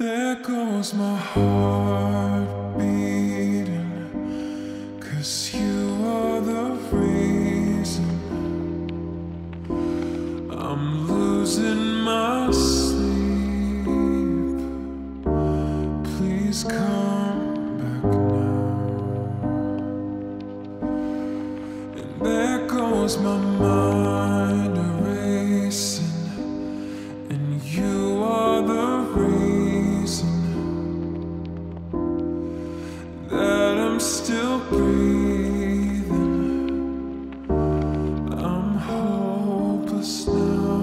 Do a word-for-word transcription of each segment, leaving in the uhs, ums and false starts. There goes my heart beating, 'cause you are the reason I'm losing my sleep. Please come back now. And there goes my mind erasing, and you are the reason that I'm still breathing. I'm hopeless now.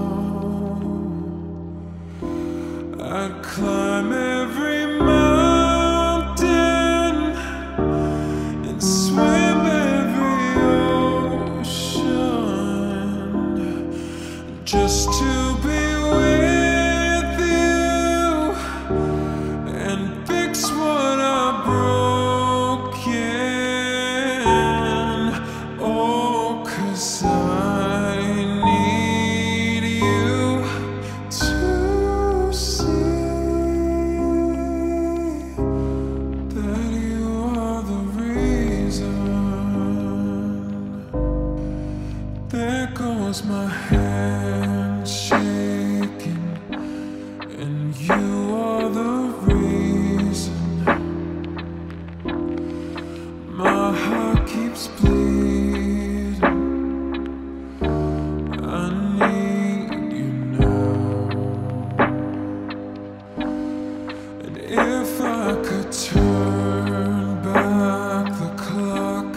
I'd climb every mountain and swim every ocean just to be with you and fix what I broke. I need you to see that you are the reason. There goes my hand shaking, and you are the reason my heart keeps bleeding. If I could turn back the clock,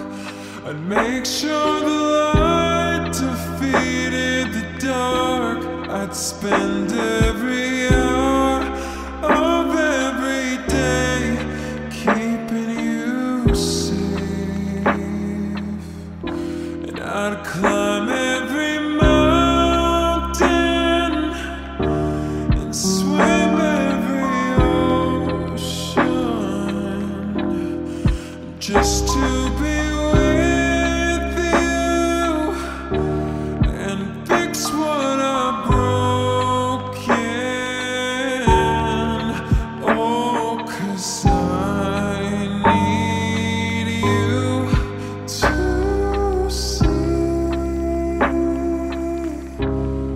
I'd make sure the light defeated the dark. I'd spend every hour of every day keeping you safe. And I'd climb every mountain and swim just to be with you and fix what I've broken. Oh, 'cause I need you to see. I'm not trying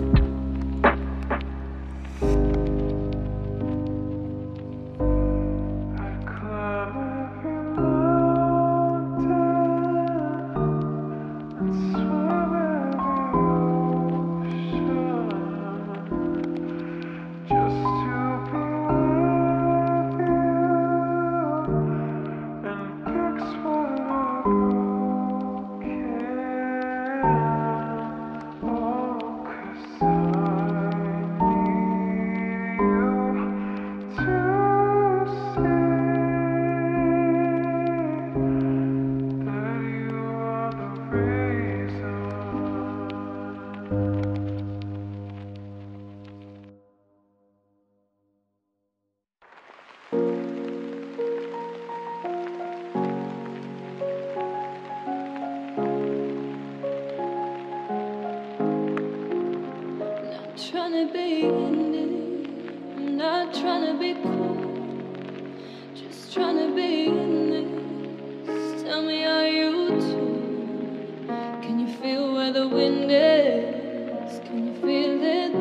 to be in it, I'm not trying to be cool, just trying to be in this. Tell me, are you too? Can you feel where the wind is? Can you feel it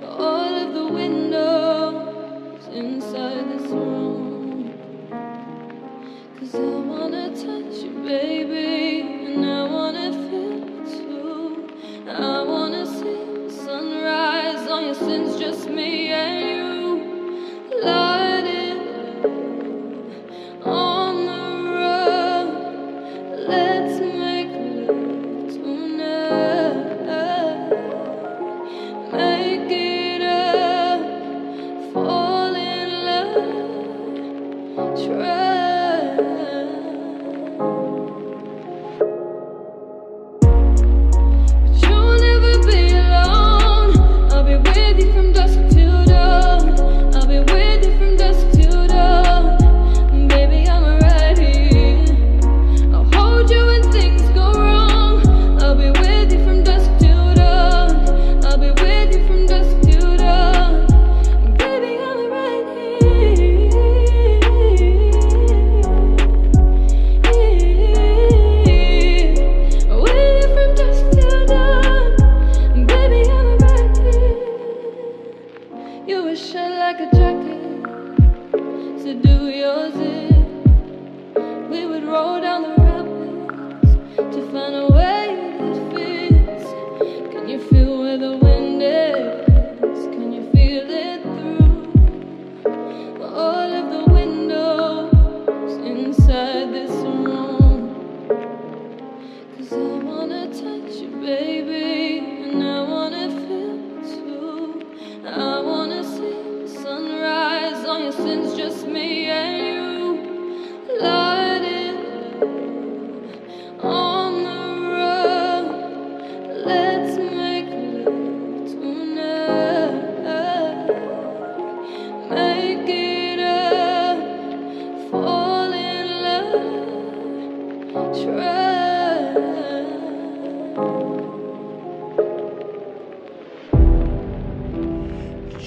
through all of the windows inside this room? 'Cause I wanna touch you, baby, and I wanna feel it too. I wanna see sunrise on your sins, just me and you. Light it on the road. Let's make love tonight. Make it up. Fall in love. Try. Baby, I'm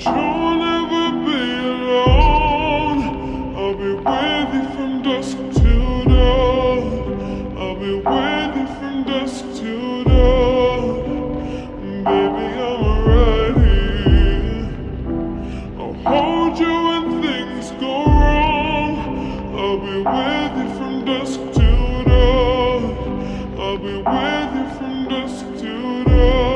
You'll never be alone. I'll be with you from dusk till dawn. I'll be with you from dusk till dawn. Baby, I'm right here. I'll hold you when things go wrong. I'll be with you from dusk till dawn. I'll be with you from dusk till dawn.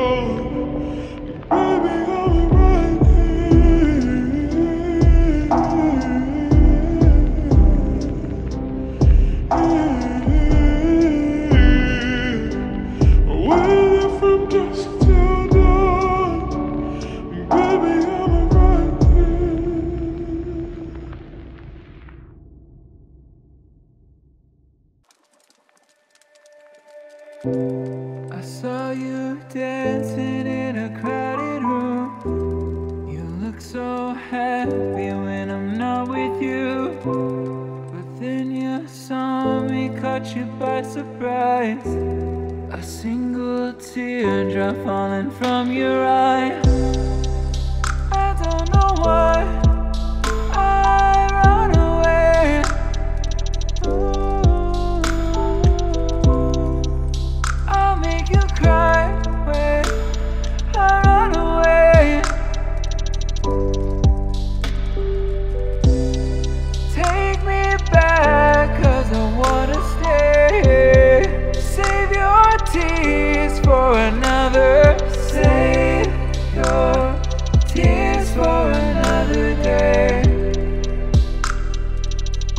I saw you dancing in a crowded room. You look so happy when I'm not with you. But then you saw me, caught you by surprise. A single teardrop falling from your eye. I don't know why for another. Save your tears for another day.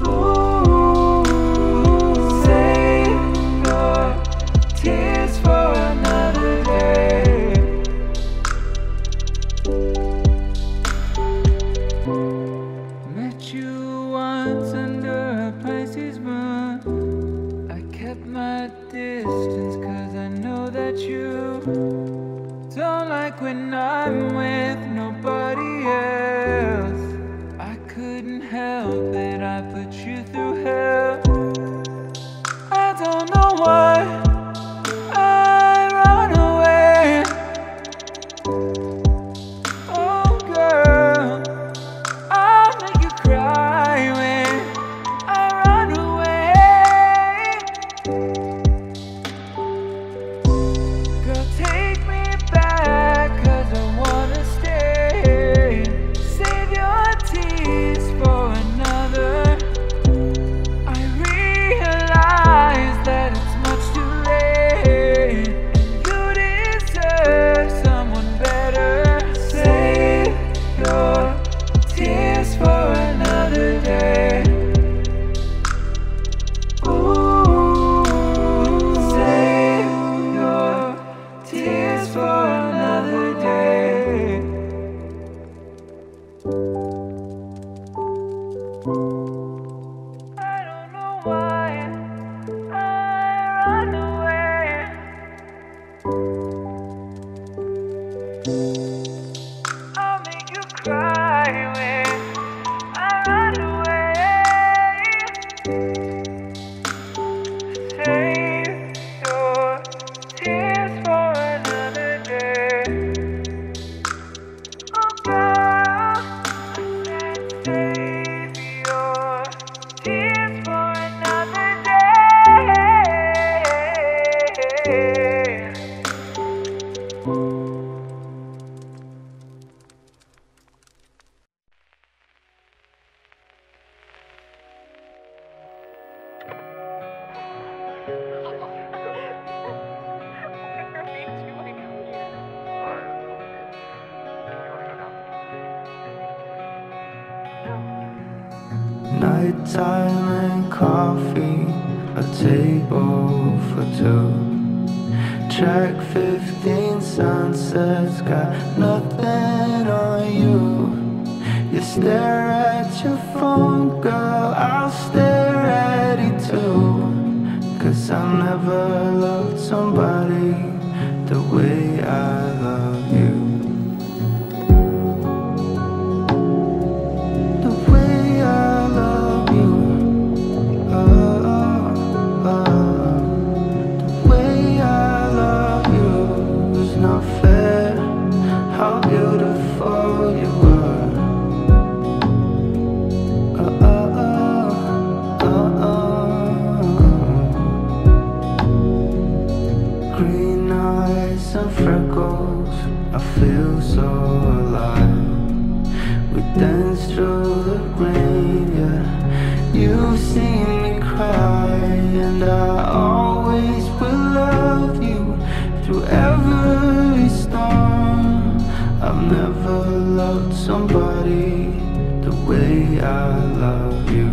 Ooh, save your tears for another day. Met you once under a Pisces moon. I kept my distance 'cause I know that you don't like when I'm with nobody else. I couldn't help it, I put you through hell. I don't know why I run away. Oh girl, I'll make you cry when I run away. Nighttime and coffee, a table for two. Track fifteen sunsets, got nothing on you. You stare at your phone, girl, I'll stare at it too. 'Cause I've never loved somebody the way I love you. Not fair, how beautiful you are. and freckles, I feel so alive. We danced through the rain, yeah. You've seen me cry, and I always will love you. Through every storm, I've never loved somebody the way I love you.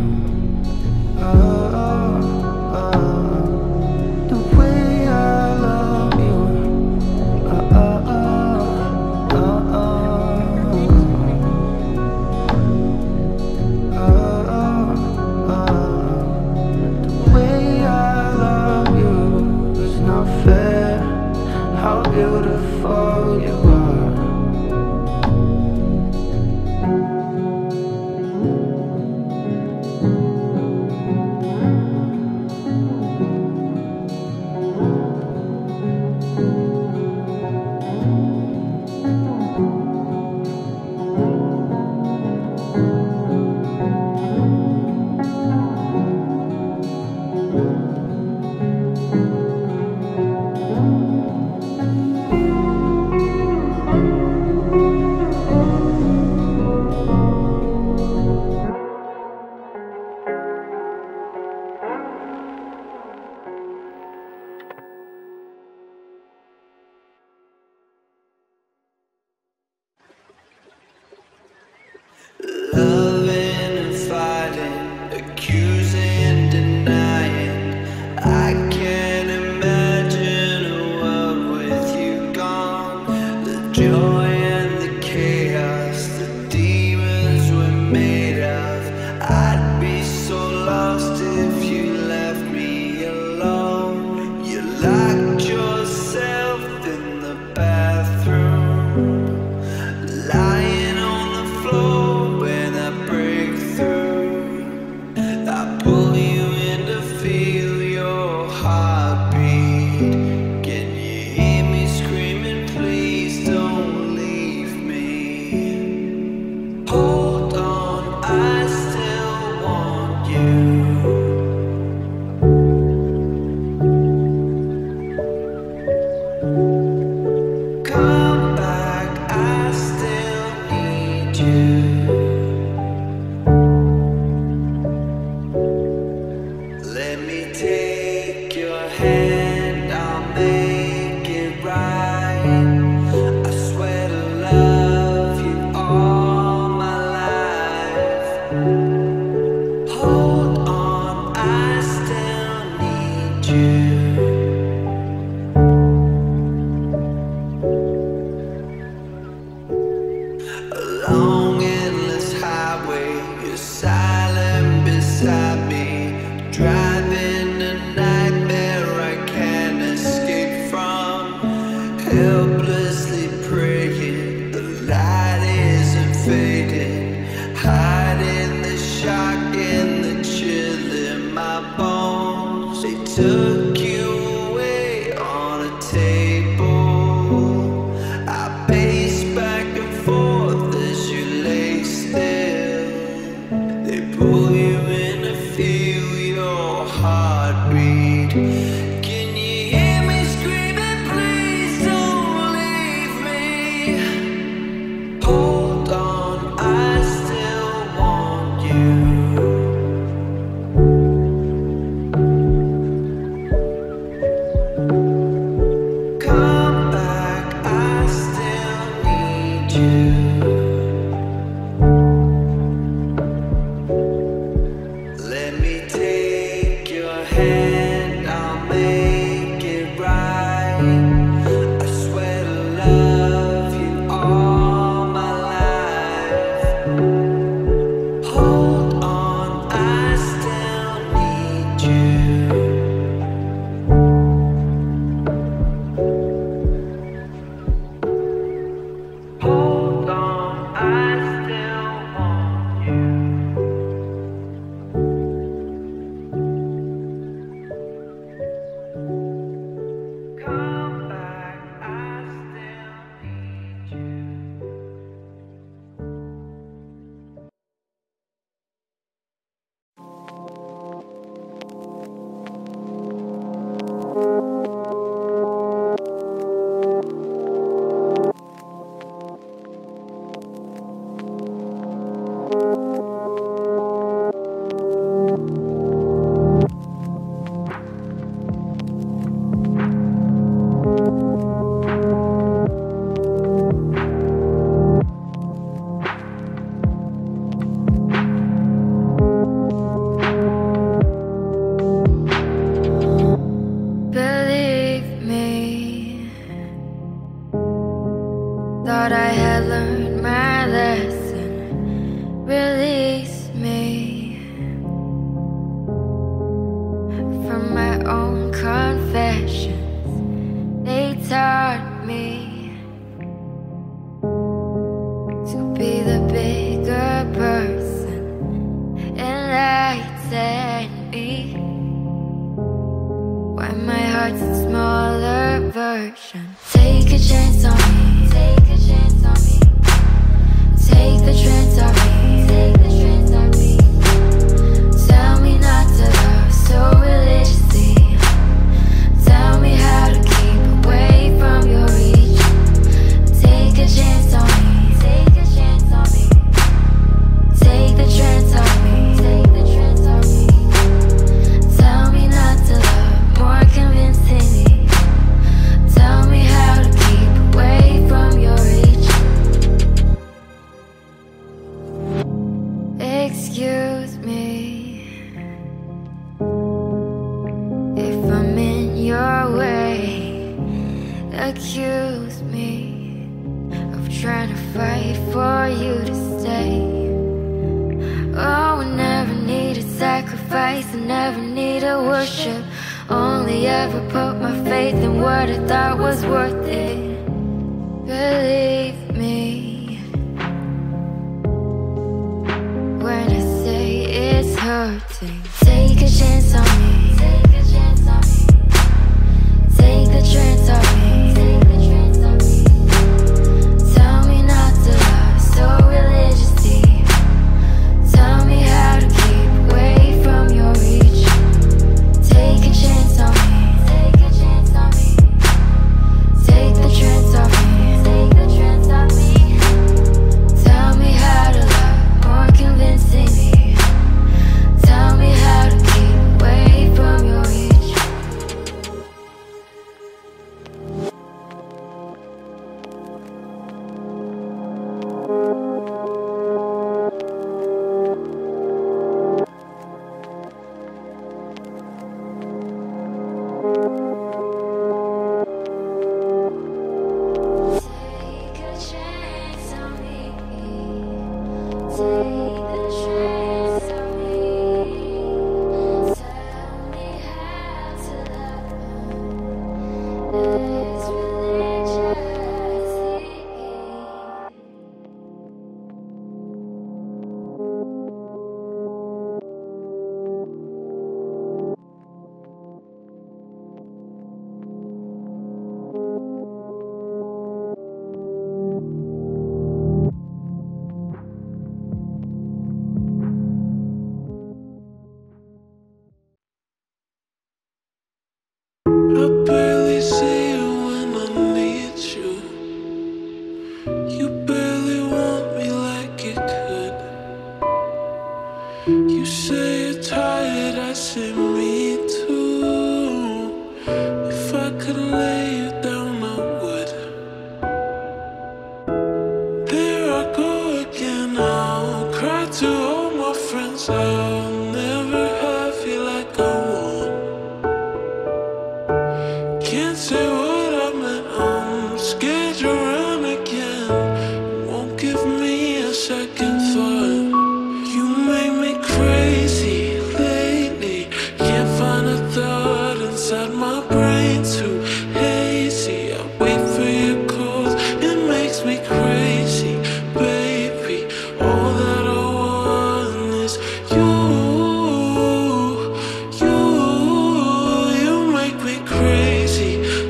Oh, oh, oh, the way I love you. Oh, oh, oh, oh, oh, oh, oh, oh, the way I love you. It's not fair how beautiful you are. Can you hear me screaming, please don't leave? thought I had learned my lesson. Release me from my own confessions. They taught me to be the bigger person. Enlighten me. Why my heart's a smaller version. Take a chance on me. Take a chance on me. Take the chance on me. Take the chance on me. Tell me not to love so religiously. Tell me how to keep away from your reach. Take a chance on me. Take a chance on me. Take the chance on me. Take the chance on me. Tell me not to love more convincingly. Tell me how to keep away from your reach. Excuse me if I'm in your way. Accuse me of trying to fight for you to stay. Oh, I never need a sacrifice, I never need a worship. Only ever put my faith in what I thought was worth it. Believe me when I say it's hurting. Take a chance on me. Take a chance on me. Take the chance on me. Take the chance on me. Tell me not to love so religiously. Tell me how to keep away from your reach. Take a chance on me. Take a chance on me. Take the chance on me. Take the chance on me. Tell me how to love more convincingly. Tell me how to keep away from your reach. Crazy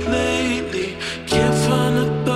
lately, can't find a thought.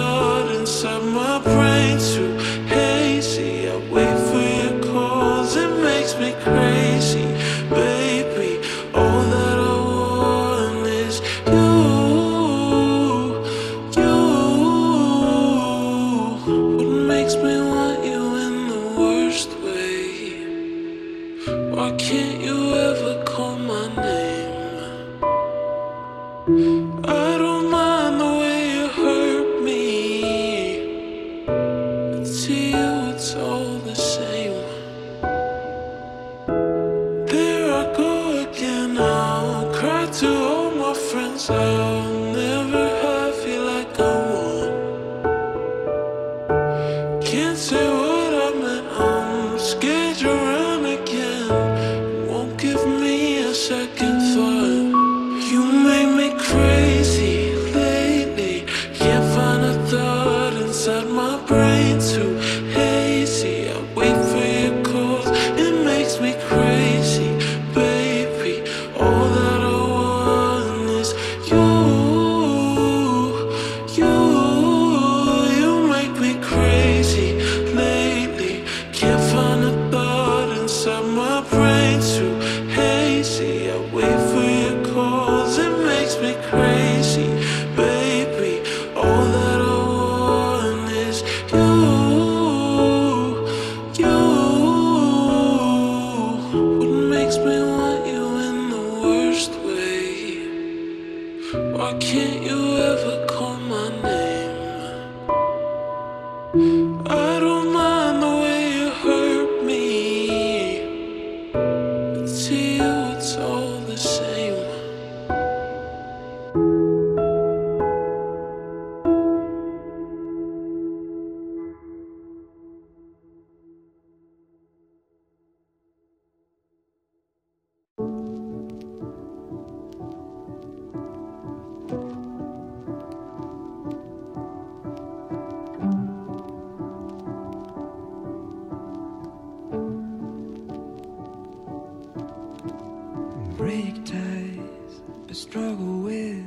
break ties, but struggle with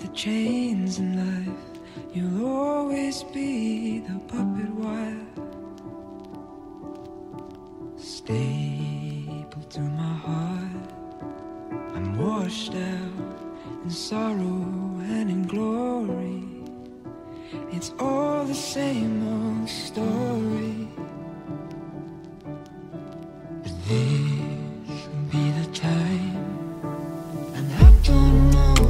the chains in life. You'll always be the puppet wire, stapled to my heart. I'm washed out in sorrow and in glory. It's all the same old story. But this will be the time, and I don't know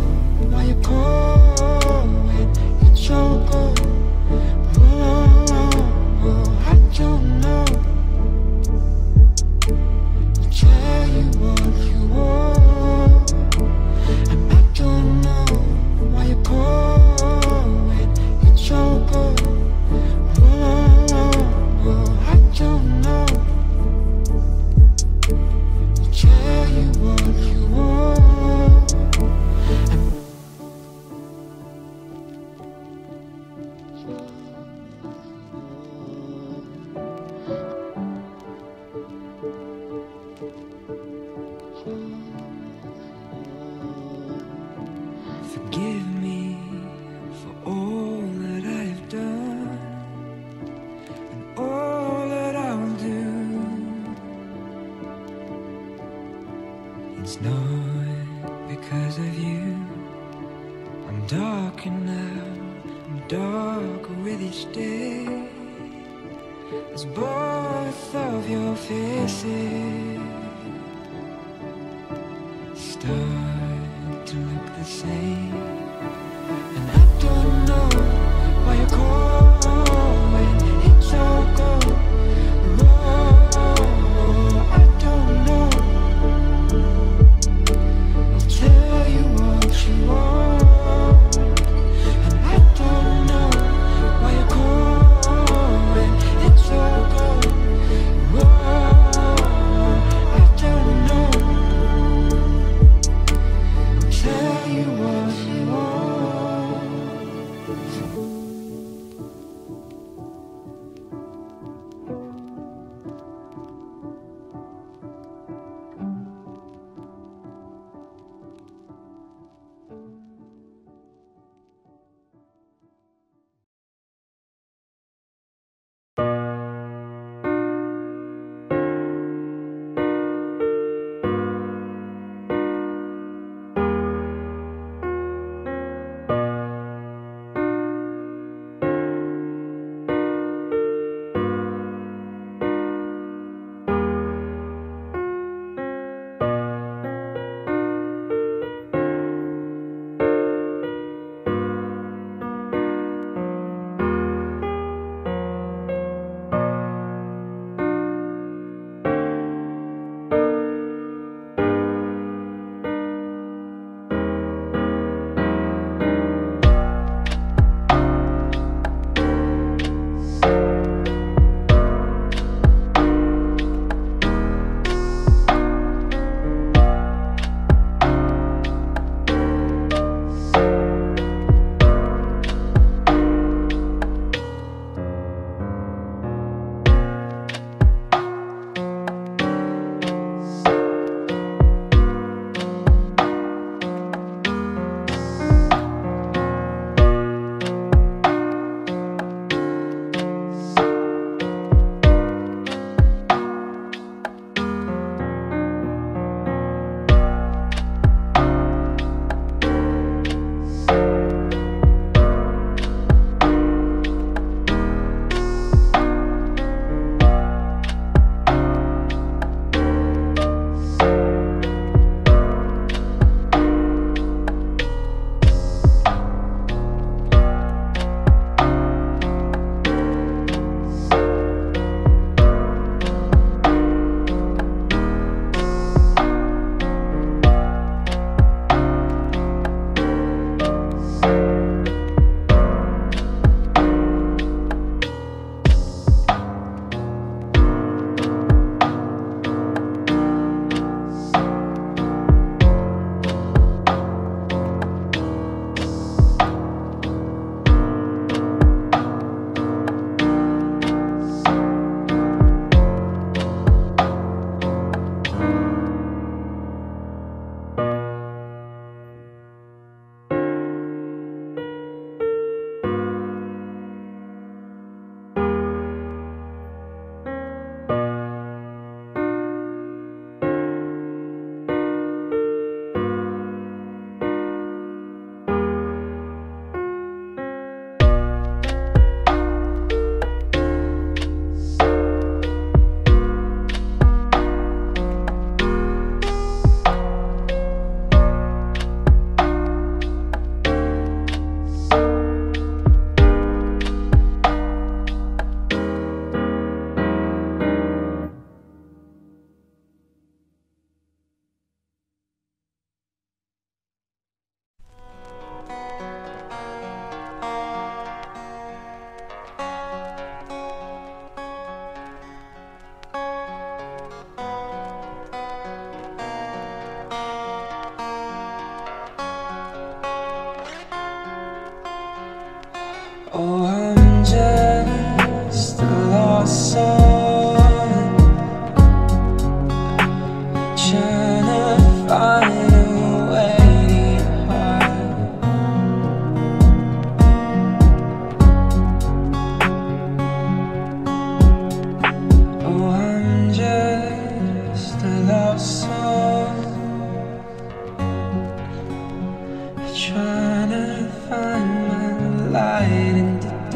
why you call it a chokehold. Oh, oh, oh, I don't know. I'll tell you what you want, and I don't know why you call it a chokehold. Oh, oh, oh, I don't know. Forgive me for all that I have done and all that I will do. It's not because of you. I'm darker now, I'm darker with each day. As both of your faces start to look the same, and I don't know why you call it it's all gold. Oh, oh, I don't know. I'll tell you what you want.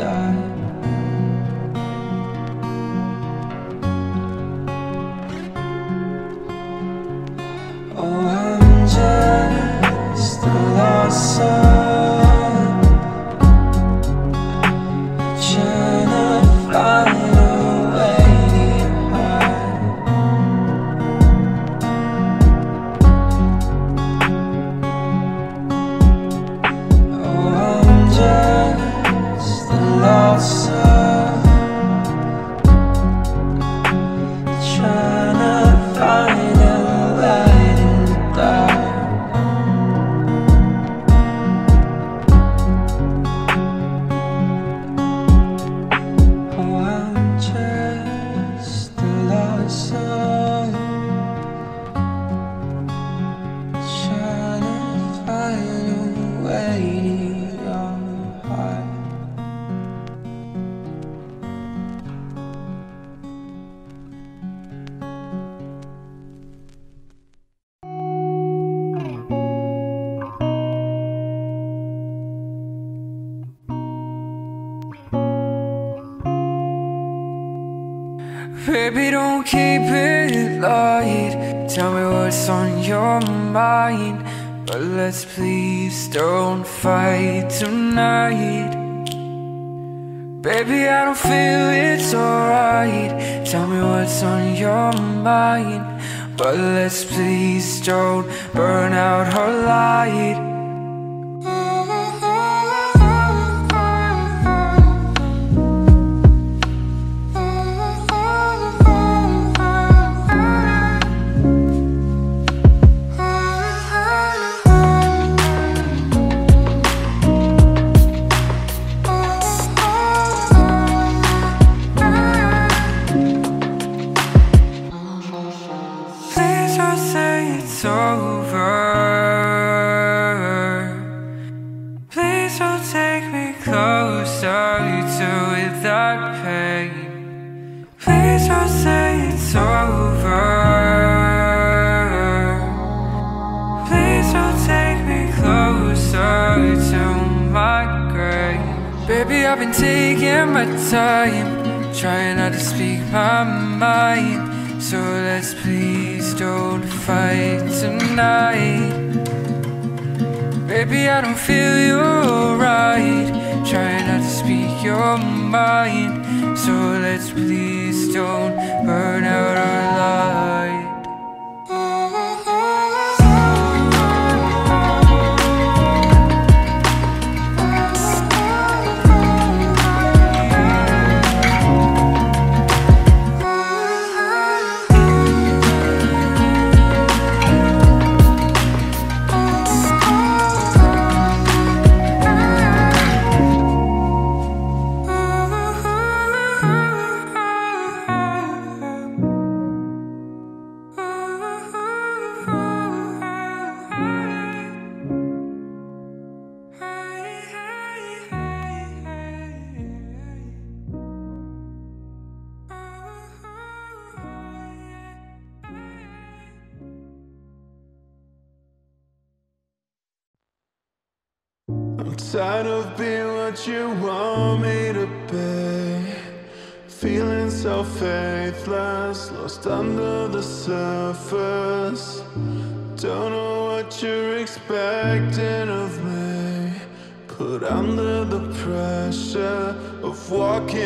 die. Oh, I'm just a lost son, trying to find a way to hide. Oh, I'm just a lost son, trying to find a light. Baby, don't keep it light. Tell me what's on your mind, but let's please don't fight tonight. Baby, I don't feel it's alright. Tell me what's on your mind, but let's please don't burn out our light. Please don't say it's over. Please don't take me closer to my grave. Baby, I've been taking my time, trying not to speak my mind, so let's please don't fight tonight. Baby, I don't feel you're right, trying not to speak your mind, so let's please don't burn out our light. Tired of being what you want me to be, feeling so faithless, lost under the surface. Don't know what you're expecting of me, put under the pressure of walking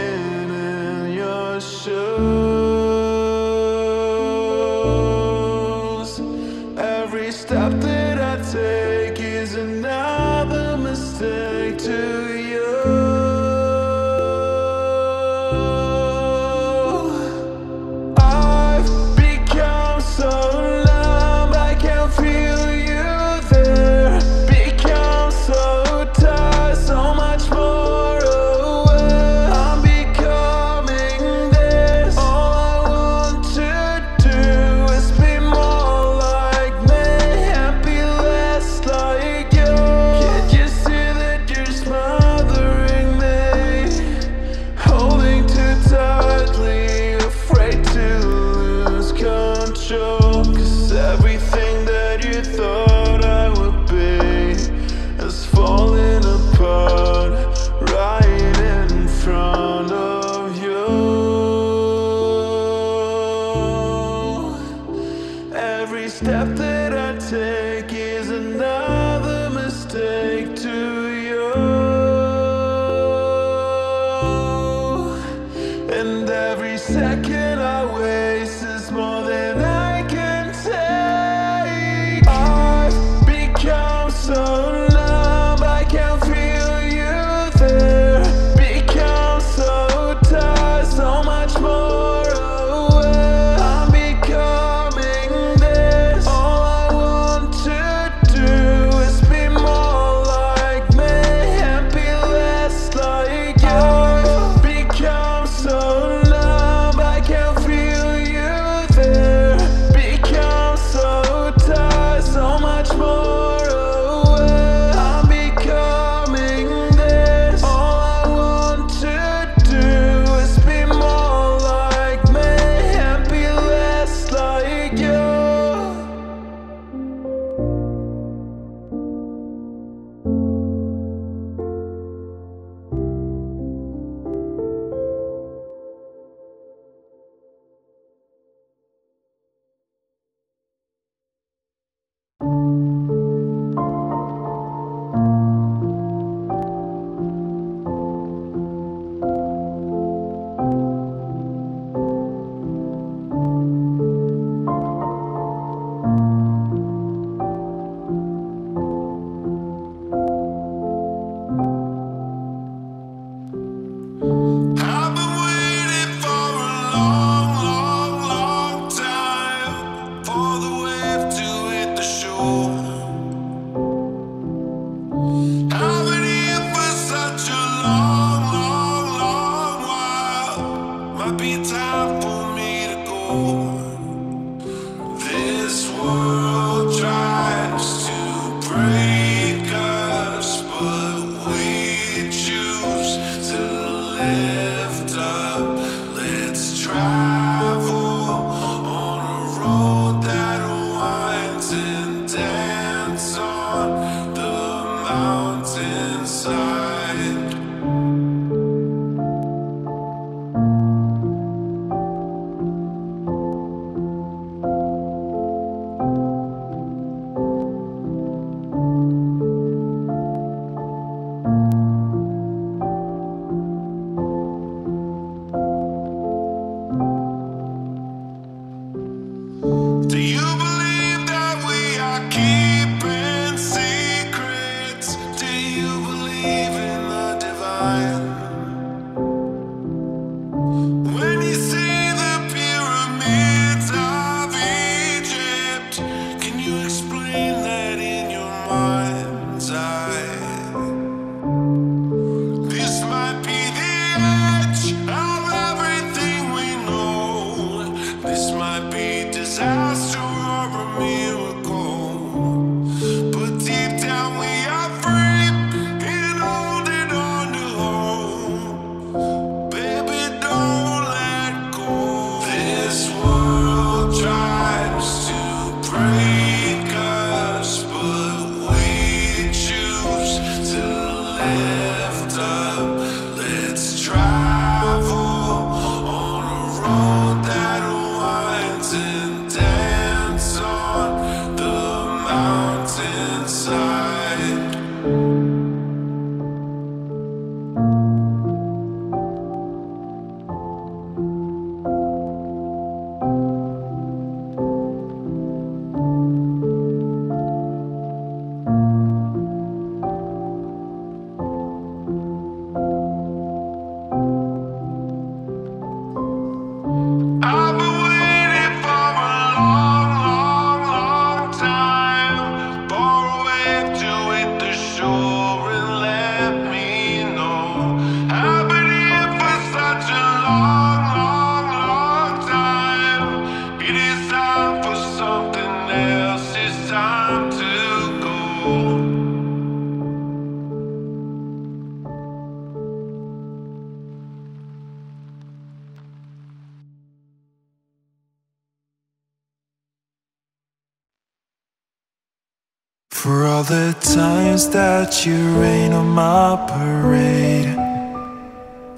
in your shoes. Every step that I take is enough mistake to you. I've become so numb, I can't feel you there. Become so tired, so much more aware. I'm becoming this. All And every second I waste is more than I can take. I've become so numb, I can't feel you there. Become so tired, so much more aware. I'm becoming this. All I want to do is be more like me and be less like you. I've become so for all the times that you rain on my parade,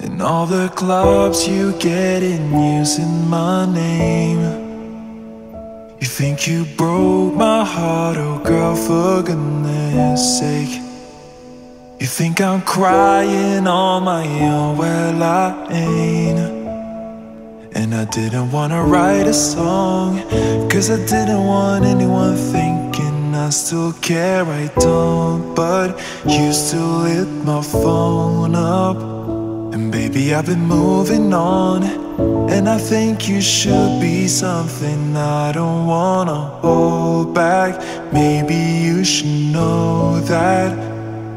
and all the clubs you get in using my name. You think you broke my heart, oh girl, for goodness sake. You think I'm crying on my own, well I ain't. And I didn't wanna write a song, cause I didn't want anyone thinking I still care, I don't. But you still hit my phone up, and baby I've been moving on, and I think you should be something I don't wanna hold back. Maybe you should know that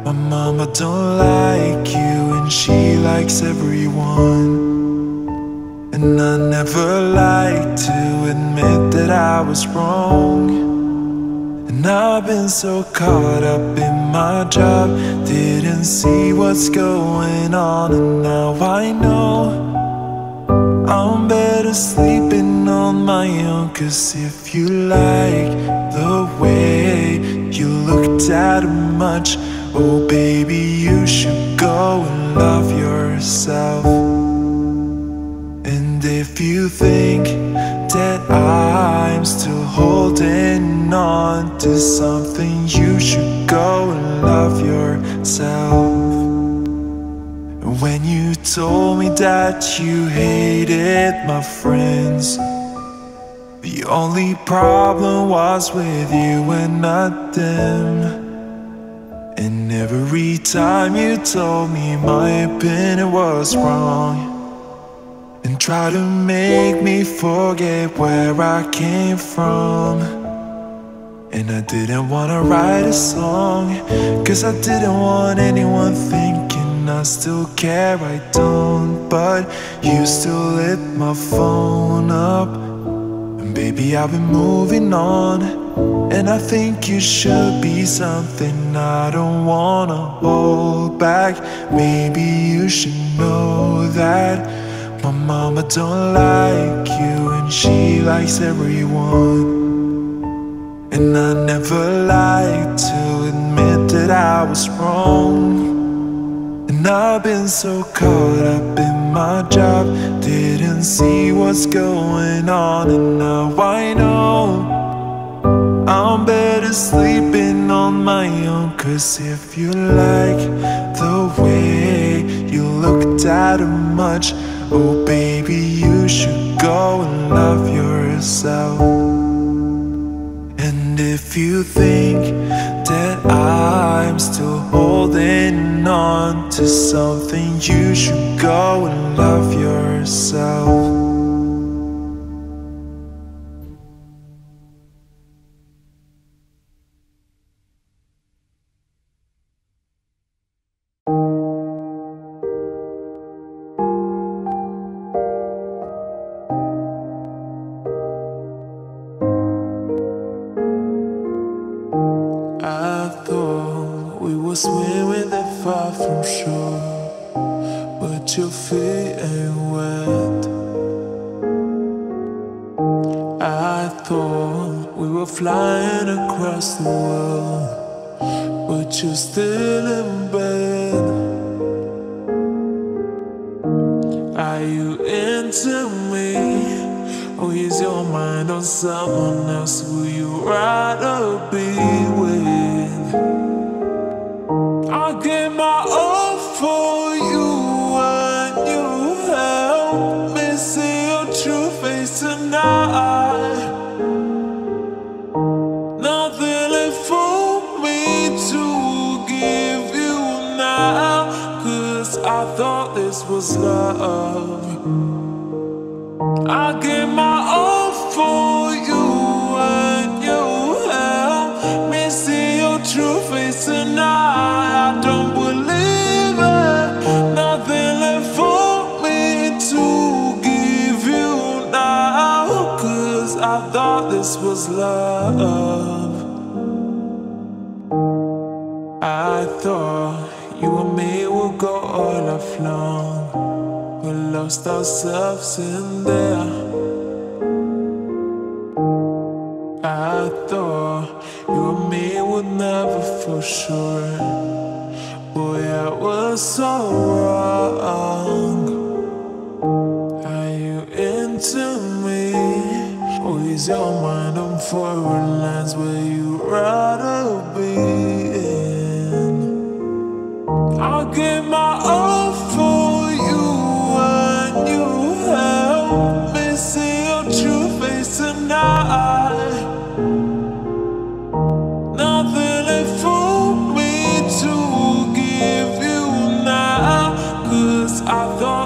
my mama don't like you and she likes everyone. And I never liked to admit that I was wrong, and I've been so caught up in my job, didn't see what's going on. And now I know I'm better sleeping on my own, cause if you like the way you looked at much, oh baby you should go and love yourself. If you think that I'm still holding on to something, you should go and love yourself. And when you told me that you hated my friends, the only problem was with you and not them. And every time you told me my opinion was wrong, and try to make me forget where I came from. And I didn't wanna write a song, cause I didn't want anyone thinking I still care, I don't. But you still lit my phone up, and baby I've been moving on, and I think you should be something I don't wanna hold back. Maybe you should know that my mama don't like you and she likes everyone. And I never liked to admit that I was wrong, and I've been so caught up in my job, didn't see what's going on. And now I know I'm better sleeping on my own, cause if you like the way you looked at it much, oh baby, you should go and love yourself. And if you think that I'm still holding on to something, you should go and love yourself. Give my all for you and you help me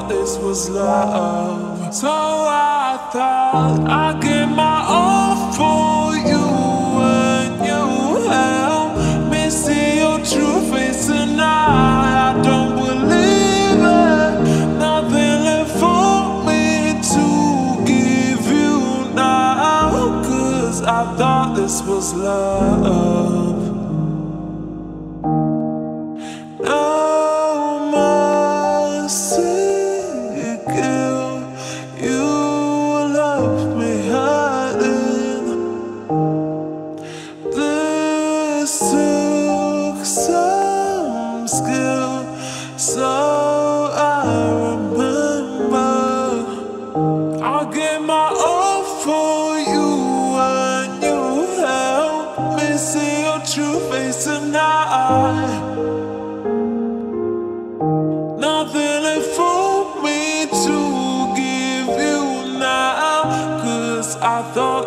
thought this was love. So I thought I'd give my all for you, and you helped me see your true face. And I, I don't believe it. Nothing left for me to give you now, 'cause I thought this was love.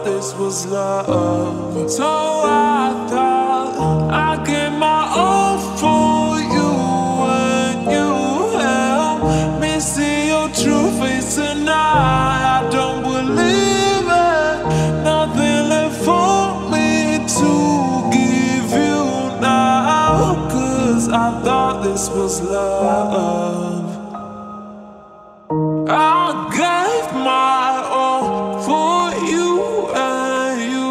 This was love, so I thought I'd give my all for you, and you helped me see your true face. And I, I don't believe it. Nothing left for me to give you now, 'cause I thought this was love. I gave my all for you, and you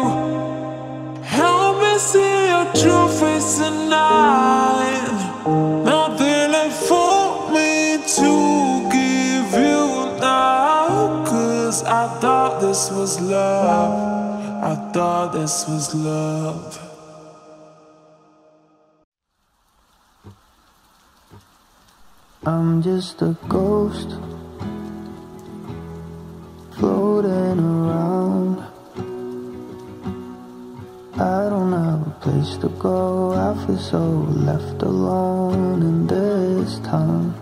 helped me see your true face. And I, nothing left for me to give you now, 'cause I thought this was love. I thought this was love. I'm just a ghost floating around. I don't have a place to go. I feel so left alone in this town.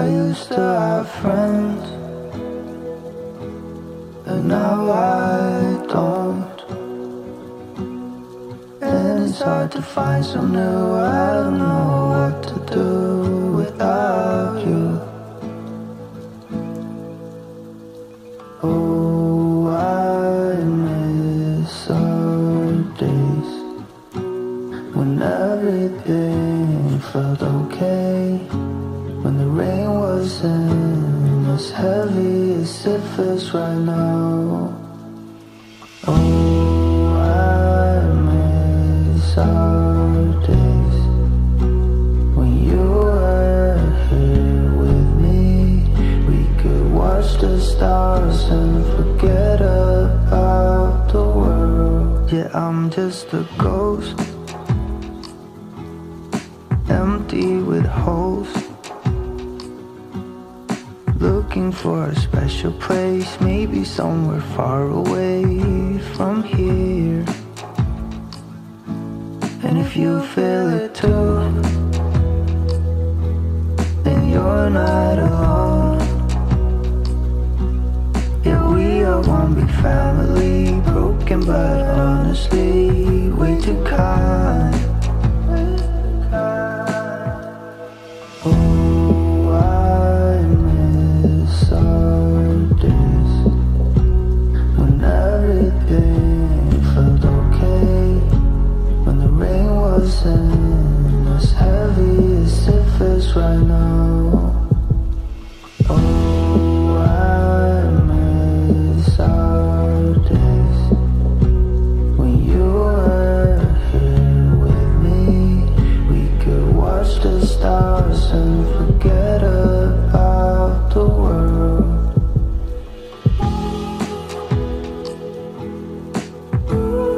I used to have friends, and now I don't. And it's hard to find some new. I don't know what to do without you. Oh, I miss our days when everything felt okay, when the rain wasn't as heavy as it feels right now. Oh, I miss our days when you were here with me. We could watch the stars and forget about the world. Yeah, I'm just a ghost, empty with holes, looking for a special place, maybe somewhere far away from here. And if you feel it too, then you're not alone. I wanna be family, broken but honestly way too kind. Oh, I miss our days when everything felt okay, when the rain wasn't as heavy as it feels right now. Oh, stars and forget about the world. Ooh.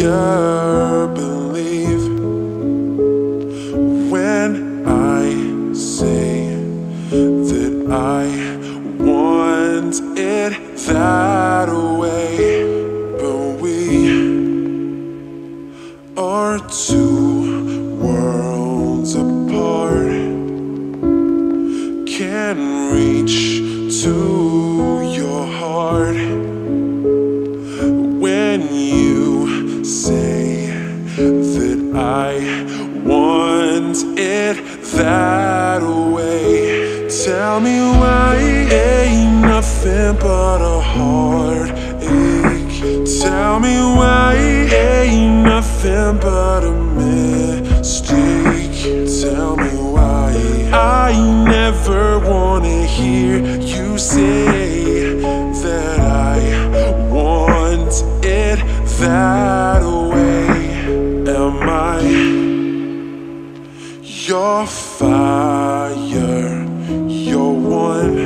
your belief. When I say that I want it that way, but we are two worlds apart, can reach to your heart. That I want it that way. Tell me why ain't nothing but a heartache. Tell me why ain't nothing but a mistake. Tell me why I never wanna hear you say that I want it that way. Am I your fire, your one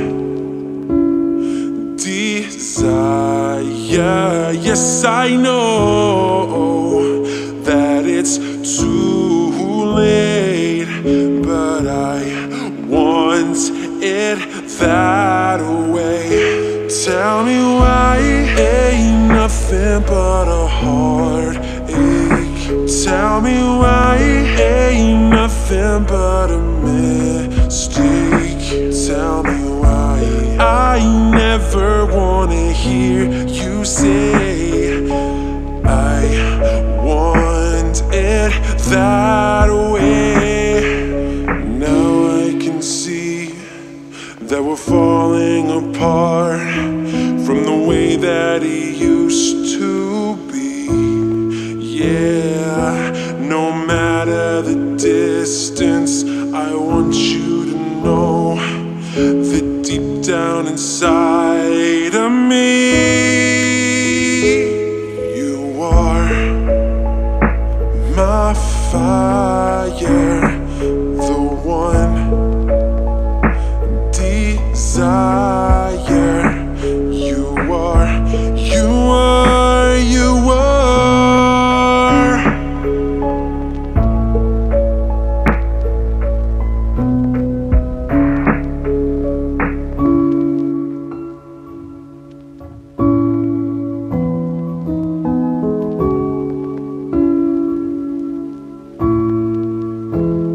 desire? Yes, I know that it's too late, but I want it that way. Tell me why ain't nothing but a heartache. Tell me why ain't nothing but a mistake. Tell me why I never wanna hear you say I want it that way. Now I can see that we're falling apart from the way that it used to be. Yeah, no matter the distance, I want you to know that deep down inside of me, you are my fire, the one desire. You are, you are, you are. Thank you.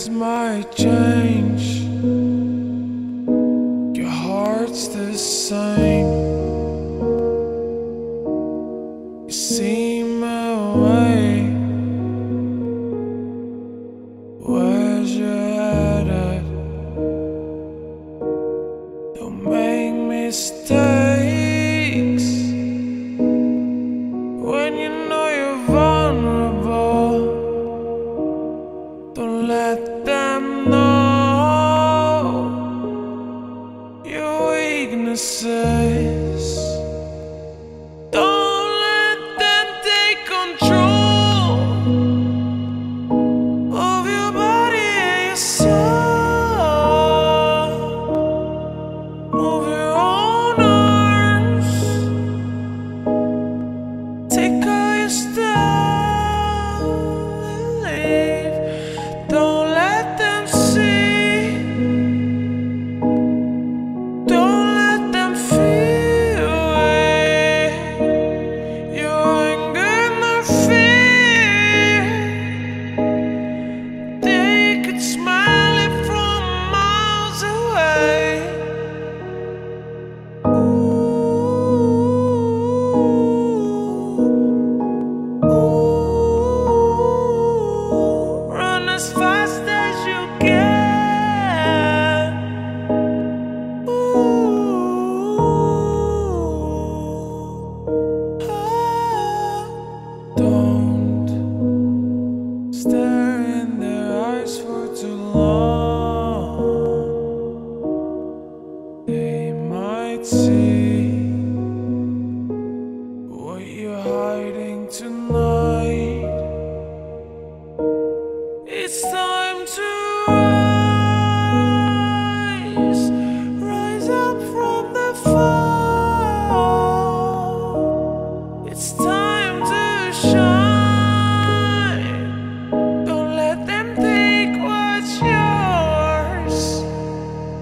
days might change, your heart's the same. You seem away, where's your head at? Don't make mistakes when you know you're vulnerable. Don't let them know your weaknesses. It's time to rise, rise up from the fall. It's time to shine. Don't let them take what's yours.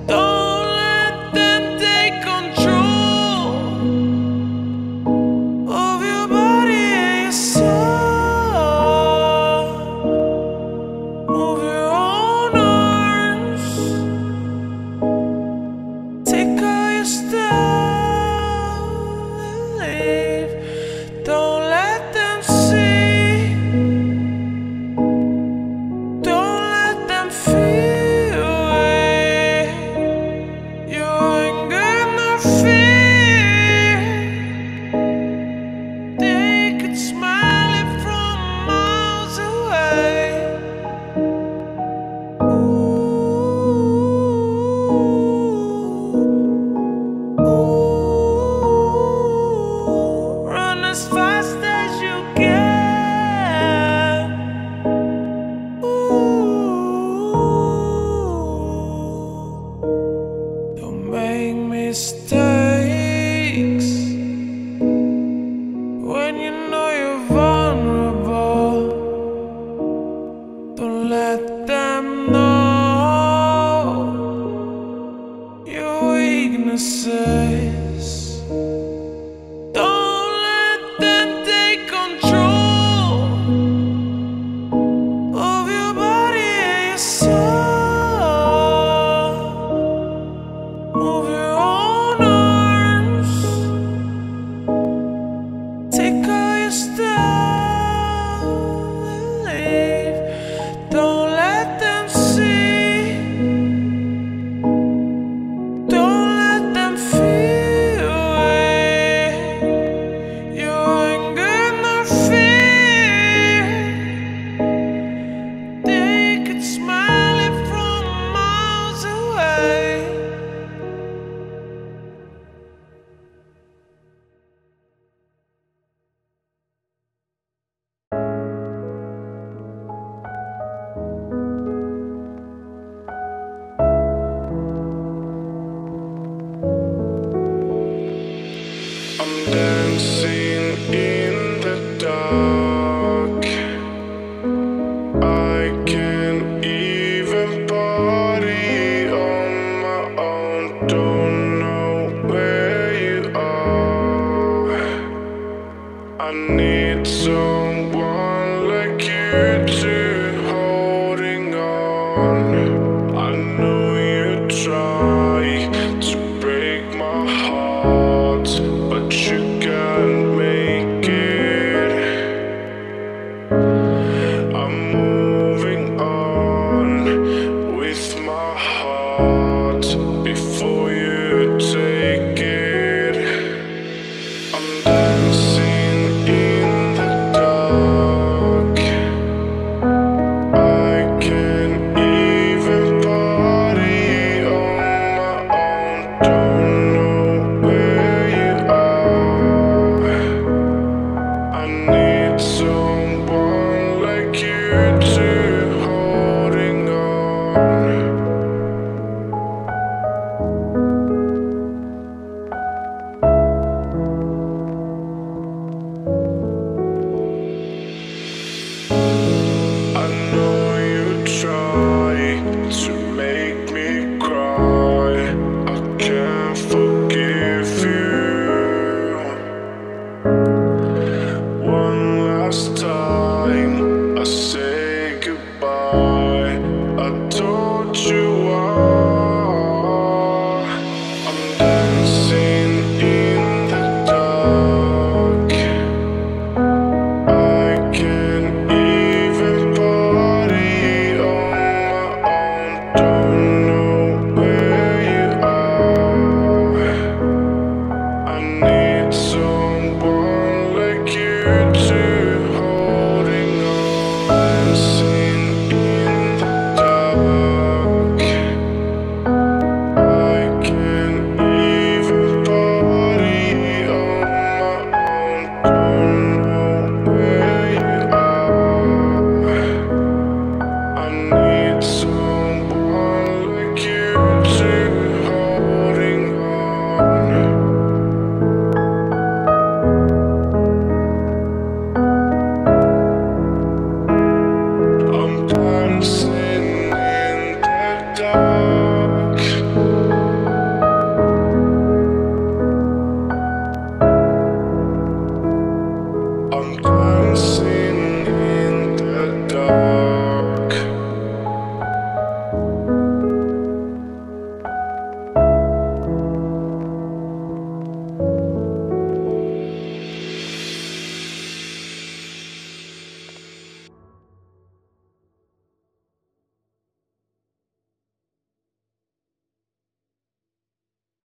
Don't let them take control of your body and your soul. Mistakes when you know you're vulnerable. Don't let them know your weaknesses. I need someone like you to holding on. heart before.